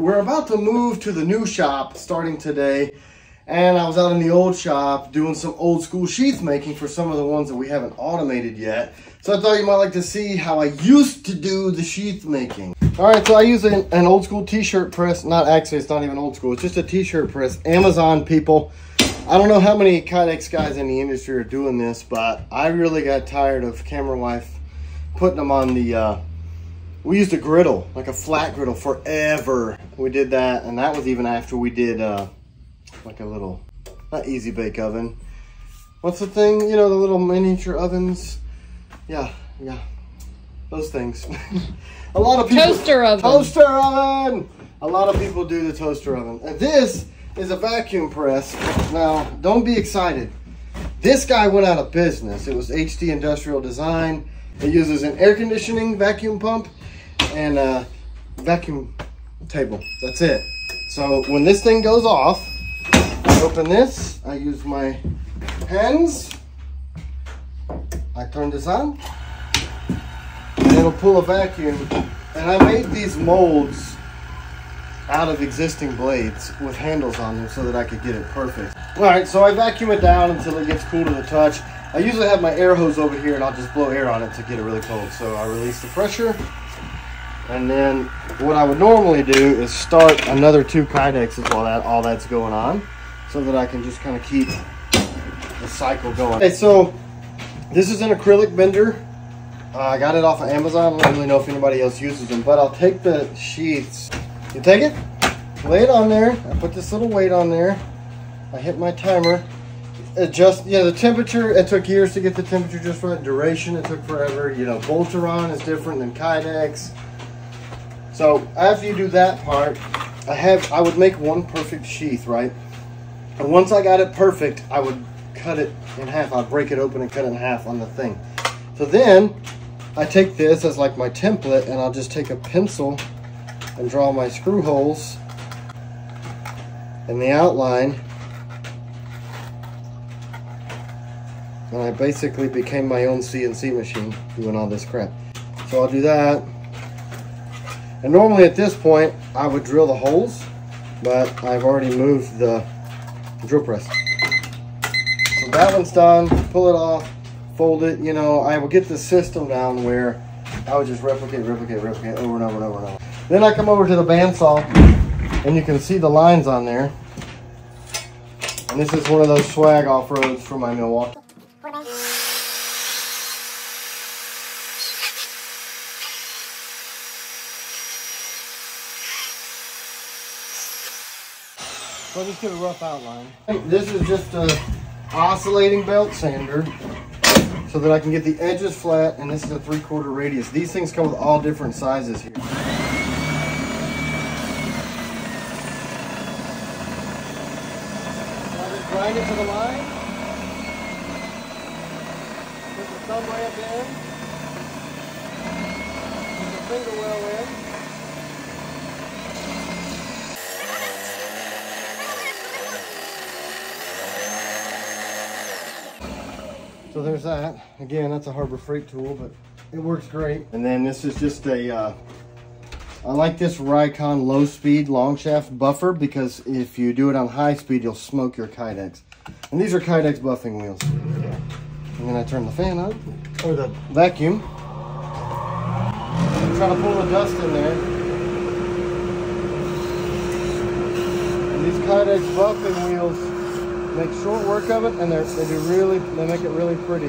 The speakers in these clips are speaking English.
we're about to move to the new shop starting today, and I was out in the old shop doing some old school sheath making for some of the ones that we haven't automated yet. So I thought you might like to see how I used to do the sheath making. All right, so I use an old school t-shirt press. Not actually, it's not even old school. It's just a t-shirt press. Amazon, people. I don't know how many Kydex guys in the industry are doing this, but I really got tired of Camera Wife putting them on the, we used a griddle, like a flat griddle forever. We did that, and that was even after we did like a little, not easy bake oven. What's the thing, you know, the little miniature ovens? Yeah, those things. A lot of people. Toaster oven. Toaster oven! A lot of people do the toaster oven. And this is a vacuum press. Now, don't be excited. This guy went out of business. It was HD Industrial Design. It uses an air conditioning vacuum pump and a vacuum table. That's it. So when this thing goes off, I open this, I use my hands, I turn this on, and it'll pull a vacuum. And I made these molds out of existing blades with handles on them so that I could get it perfect. All right, so I vacuum it down until it gets cool to the touch. I usually have my air hose over here and I'll just blow air on it to get it really cold. So I release the pressure. And then what I would normally do is start another two Kydexes while all that's going on, so that I can just kind of keep the cycle going. Okay, so this is an acrylic bender. I got it off of Amazon. I don't really know if anybody else uses them, but I'll take the sheaths. You take it, lay it on there. I put this little weight on there. I hit my timer. Adjust, you know, the temperature. It took years to get the temperature just right. Duration, it took forever. You know, Voltron is different than Kydex. So after you do that part, I would make one perfect sheath, right? And once I got it perfect, I would cut it in half. I'd break it open and cut it in half on the thing. So then I take this as like my template, and I'll just take a pencil and draw my screw holes and the outline. And I basically became my own CNC machine doing all this crap. So I'll do that. And normally at this point, I would drill the holes, but I've already moved the drill press. So that one's done. Pull it off, fold it. You know, I will get the system down where I would just replicate over and over and over and over. Then I come over to the bandsaw, and you can see the lines on there. And this is one of those swag off-roads from my Milwaukee. So I'll just get a rough outline. This is just an oscillating belt sander so that I can get the edges flat, and this is a 3/4 radius. These things come with all different sizes here. I'll just grind it to the line. Put the thumb ramp in. Put the finger well in. So there's that. Again, that's a Harbor Freight tool, but it works great. And then this is just a, I like this Rikon low speed long shaft buffer, because if you do it on high speed, you'll smoke your Kydex. And these are Kydex buffing wheels. And then I turn the fan up, or the vacuum. I'm trying to pull the dust in there. And these Kydex buffing wheels make short work of it, and they make it really pretty.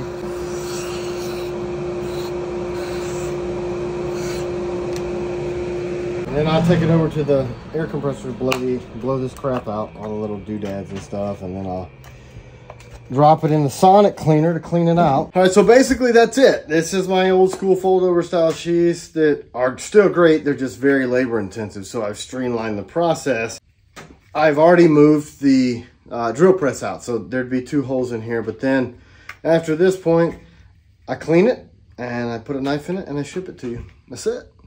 And then I'll take it over to the air compressor to blow this crap out, all the little doodads and stuff, and then I'll drop it in the sonic cleaner to clean it out. All right, so basically that's it. This is my old school fold over style sheaths that are still great. They're just very labor intensive, so I've streamlined the process. I've already moved the drill press out, so there'd be two holes in here, but then after this point I clean it and I put a knife in it and I ship it to you. That's it.